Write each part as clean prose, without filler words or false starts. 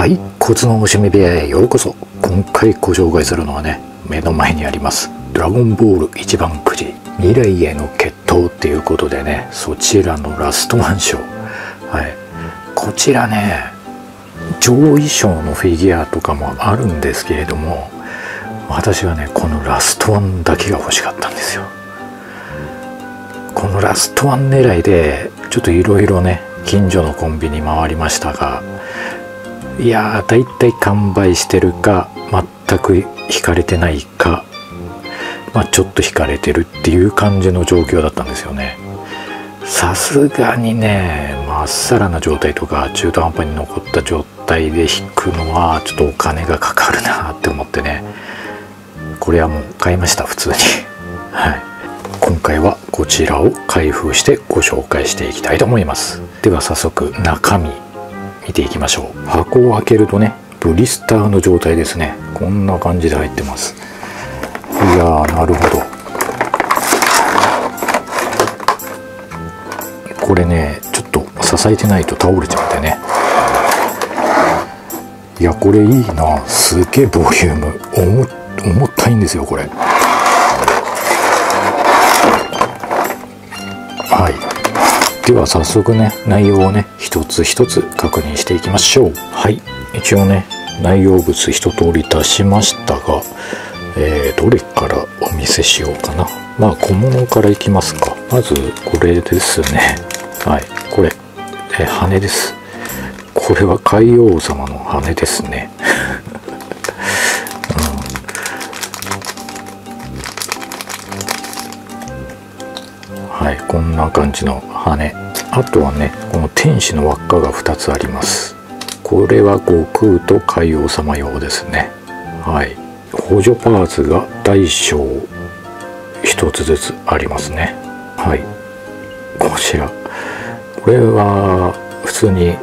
はい、コツのお趣味部屋へようこそ。今回ご紹介するのはね、目の前にありますドラゴンボール一番くじ未来への決闘っていうことでね、そちらのラストワン章、はい、こちらね上位賞のフィギュアとかもあるんですけれども、私はねこのラストワンだけが欲しかったんですよ。このラストワン狙いでちょっといろいろね近所のコンビニ回りましたが、いやーだいたい完売してるか全く引かれてないか、まあ、ちょっと引かれてるっていう感じの状況だったんですよね。さすがにねまっさらな状態とか中途半端に残った状態で引くのはちょっとお金がかかるなって思ってね、これはもう買いました、普通にはい、今回はこちらを開封してご紹介していきたいと思います。では早速中身見ていきましょう。箱を開けるとねブリスターの状態ですね。こんな感じで入ってます。いやーなるほど、これねちょっと支えてないと倒れちゃうんでね。いやこれいいな、すげえボリューム、重たいんですよこれ。はい、では早速ね内容をね一つ一つ確認していきましょう。はい、一応ね内容物一通り出しましたが、どれからお見せしようかな。まあ小物からいきますか。まずこれですね。はい、これ、羽です。これは海王様の羽ですね。はい、こんな感じの羽。あとはねこの天使の輪っかが2つあります。これは悟空と海王様用ですね。はい、補助パーツが大小1つずつありますね。はい、こちらこれは普通に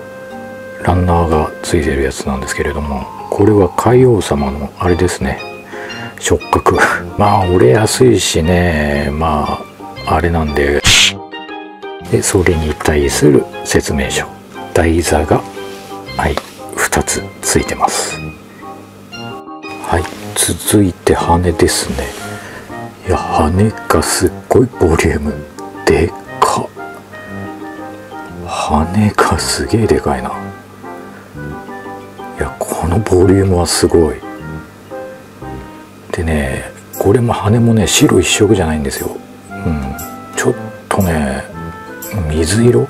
ランナーがついてるやつなんですけれども、これは海王様のあれですね、触覚まあ折れやすいしね、まああれなんで、でそれに対する説明書、台座がはい2つついてます。はい、続いて羽ですね。いや羽がすっごいボリュームでかっ、羽がすげえでかいな。いやこのボリュームはすごいでね、これも羽もね白一色じゃないんですよ。うん、ちょっとね水色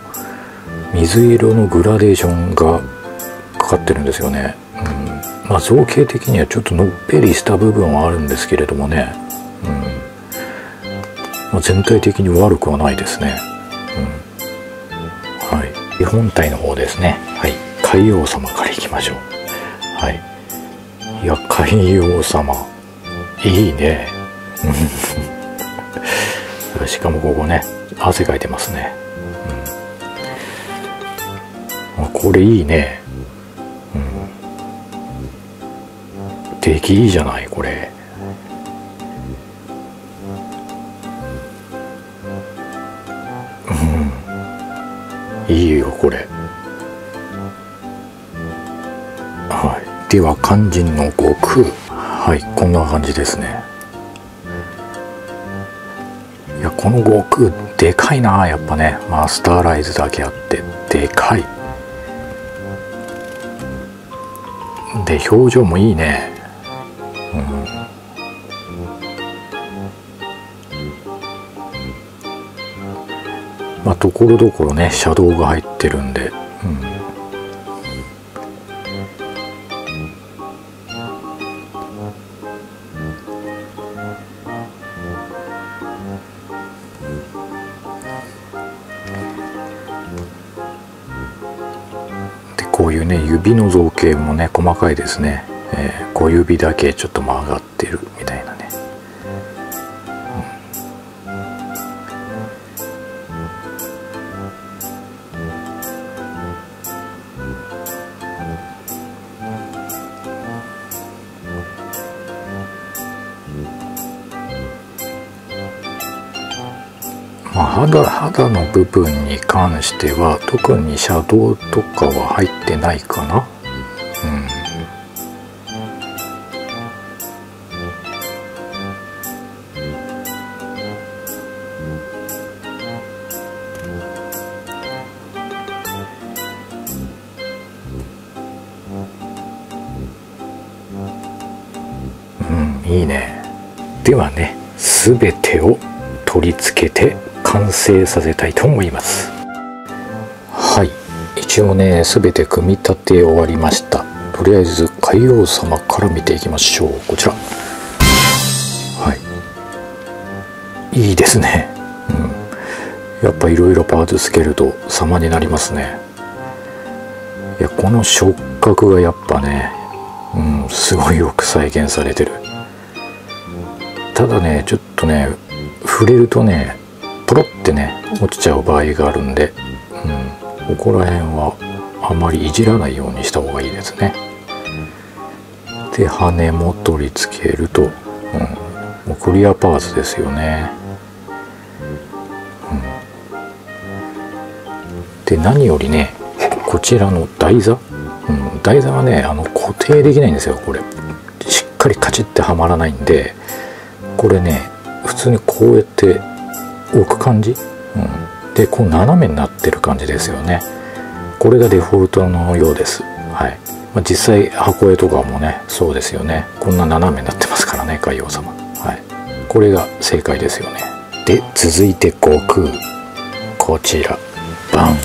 のグラデーションがかかってるんですよね、うん、まあ造形的にはちょっとのっぺりした部分はあるんですけれどもね、うんまあ、全体的に悪くはないですね、うん、はい、本体の方ですね。はい、海王様からいきましょう。はい、いや海王様いいねしかもここね汗かいてますね、うん、あこれいいね、うん、出来いいじゃない。これうんいいよこれ。はい、では肝心の悟空。はいこんな感じですね。いやこの悟空でかいな、やっぱねマスターライズだけあってでかいで表情もいいね、うん、まあところどころねシャドウが入ってるんで、うん、こういうね指の造形もね細かいですね、小指だけちょっと曲がってるみたいなね、うん、まあ肌の部分に関しては特にシャドウとかは入ってないかな、うんいいね。ではね、全てを取り付けて完成させたいと思います。はい、一応ね全て組み立て終わりました。とりあえず海王様から見ていきましょう。こちら、はい、いいですね。やっぱいろいろパーツつけると様になりますね。いや、この触角がやっぱね、すごいよく再現されてる。ただね、ちょっとね触れるとねポロってね落ちちゃう場合があるんで、ここら辺はあまりいじらないようにした方がいいですね。で、羽も取り付けると、もうクリアパーツですよね。で、何よりねこちらの台座、台座はね固定できないんですよ。これしっかりカチッてはまらないんで、これね普通にこうやって置く感じ、でこう斜めになってる感じですよね。これがデフォルトのようです。はい、実際箱絵とかもねそうですよね。こんな斜めになってますからね、海王様。はい、これが正解ですよね。で、続いて悟空、こちらバン、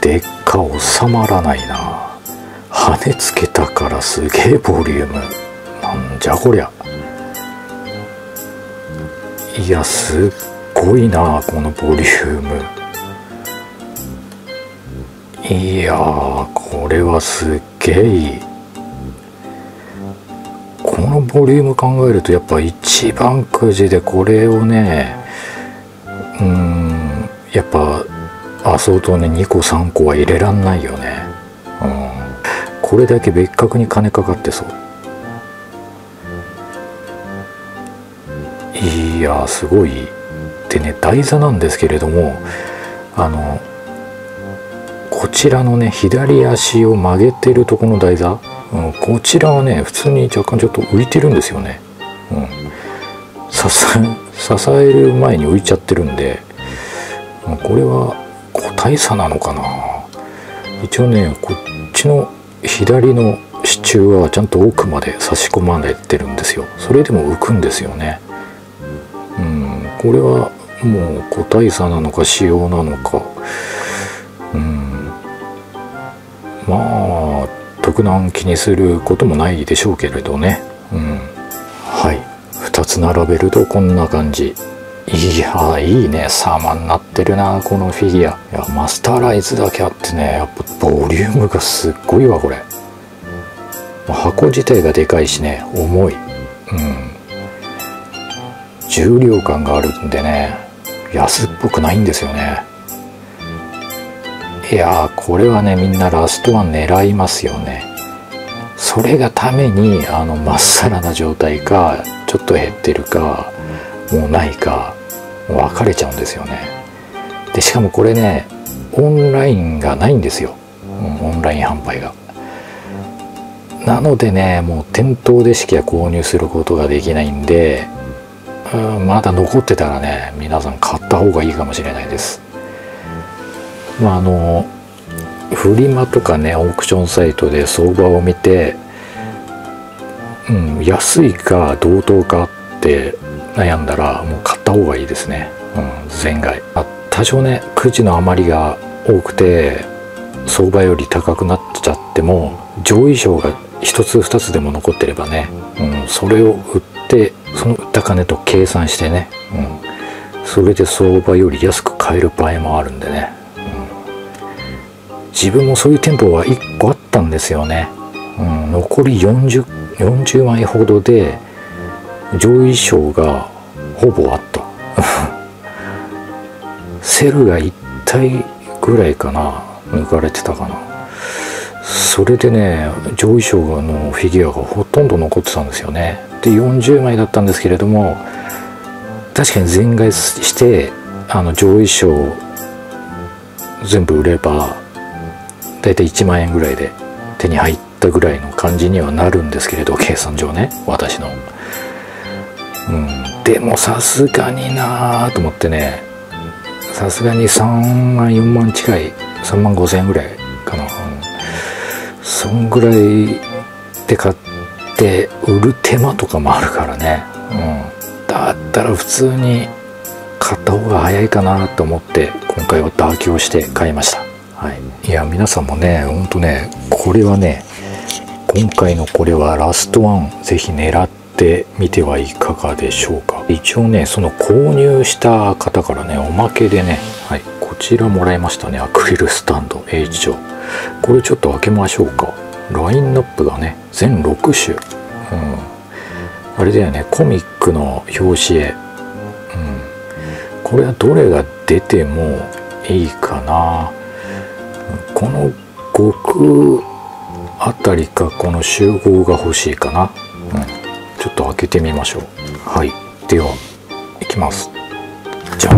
でっか収まらないな。羽つけたからすげえボリュームなんじゃこりゃ。いや、すっごいなこのボリューム。いやー、これはすっげえいい。このボリューム考えるとやっぱ一番くじで、これをねやっぱあ、相当ね2個3個は入れらんないよね。これだけ別格に金かかってそう。いやー、すごい。でね、台座なんですけれども、こちらのね左足を曲げてるとこの台座、こちらはね普通に若干ちょっと浮いてるんですよね。支える前に浮いちゃってるんで、これは個体差なのかな。一応ねこっちの左の支柱はちゃんと奥まで差し込まれてるんですよ。それでも浮くんですよね。これはもう個体差なのか仕様なのか、まあ特段気にすることもないでしょうけれどね。はい、2つ並べるとこんな感じ。いやー、いいね、様になってるなこのフィギュア。いや、マスターライズだけあってねやっぱボリュームがすっごいわ。これ箱自体がでかいしね重い、重量感があるんでね安っぽくないんですよね。いやー、これはねみんなラストワン狙いますよね。それがためにまっさらな状態かちょっと減ってるかもうないか分かれちゃうんですよね。でしかもこれねオンラインがないんですよ、オンライン販売が。なのでねもう店頭でしか購入することができないんで、まだ残ってたらね皆さん買った方がいいかもしれないです。まあフリマとかねオークションサイトで相場を見て、安いか同等かって悩んだらもう買った方がいいですね。全買い。多少ねくじの余りが多くて相場より高くなっちゃっても上位賞が1つ2つでも残ってればね、それを売ってその売った金と計算してね、それで相場より安く買える場合もあるんでね、自分もそういう店舗は1個あったんですよね。残り40枚ほどで上位賞がほぼあったセルが1体ぐらいかな抜かれてたかな。それでね上位賞のフィギュアがほとんど残ってたんですよね。で40枚だったんですけれども、確かに全買いして上位賞全部売ればだいたい1万円ぐらいで手に入ったぐらいの感じにはなるんですけれど、計算上ね私の。でもさすがになあと思ってね、さすがに3万4万近い3万5千円ぐらいかな、そんぐらいで買って売る手間とかもあるからね、だったら普通に買った方が早いかなと思って今回は妥協して買いました、いや皆さんもねほんとねこれはね今回のこれはラストワン是非狙ってみてはいかがでしょうか。一応ねその購入した方からねおまけでね、こちらもらいましたねアクリルスタンド H 錠これちょっと開けましょうか。ラインナップがね全6種、あれだよねコミックの表紙絵、これはどれが出てもいいかな。この極あたりかこの集合が欲しいかな、ちょっと開けてみましょう。ではいきます。じゃん、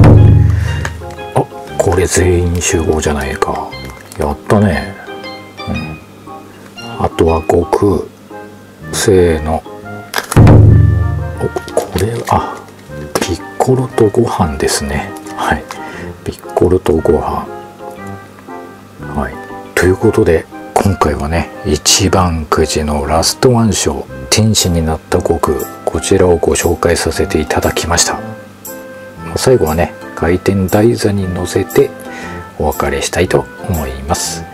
あこれ全員集合じゃないか、やったね。あとは極せーの、おこれはピッコロとご飯ですね。ピッコロとご飯、ということで今回はね一番くじのラストワン賞天使になった極こちらをご紹介させていただきました。最後はね回転台座に乗せてお別れしたいと思います。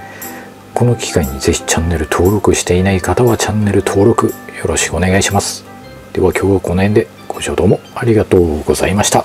この機会にぜひチャンネル登録していない方はチャンネル登録よろしくお願いします。では今日はこの辺でご視聴どうもありがとうございました。